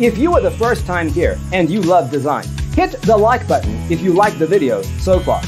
If you are the first time here and you love design, hit the like button if you like the video so far.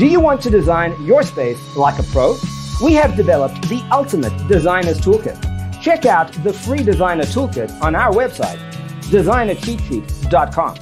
Do you want to design your space like a pro? We have developed the ultimate designer's toolkit. Check out the free designer toolkit on our website, designercheatsheets.com.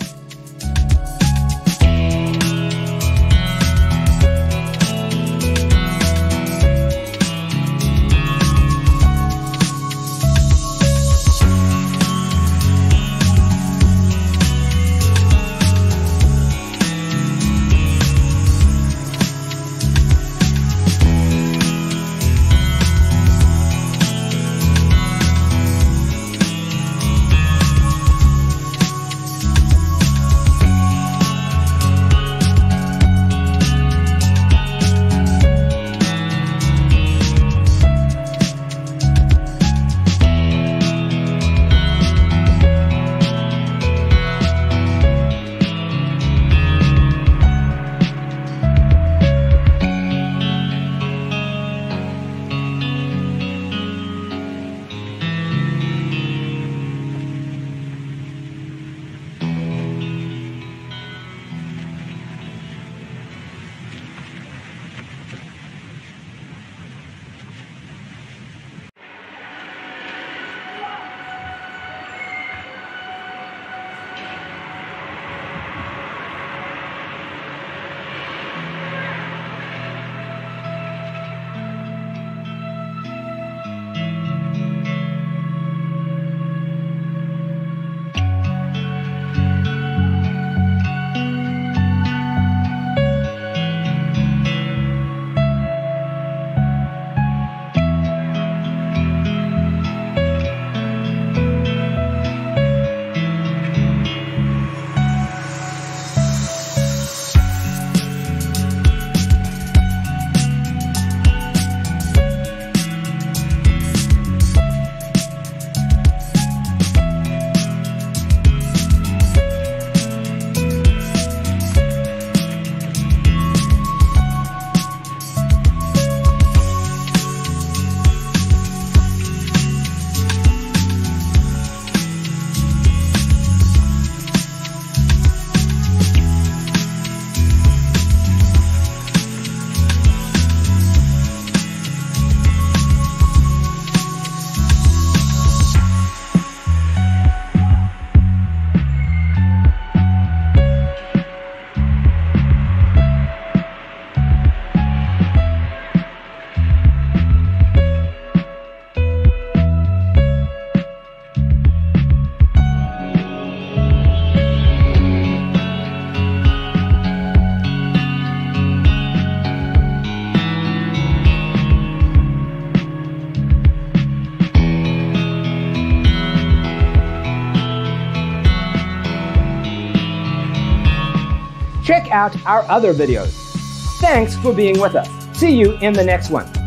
Check out our other videos. Thanks for being with us. See you in the next one.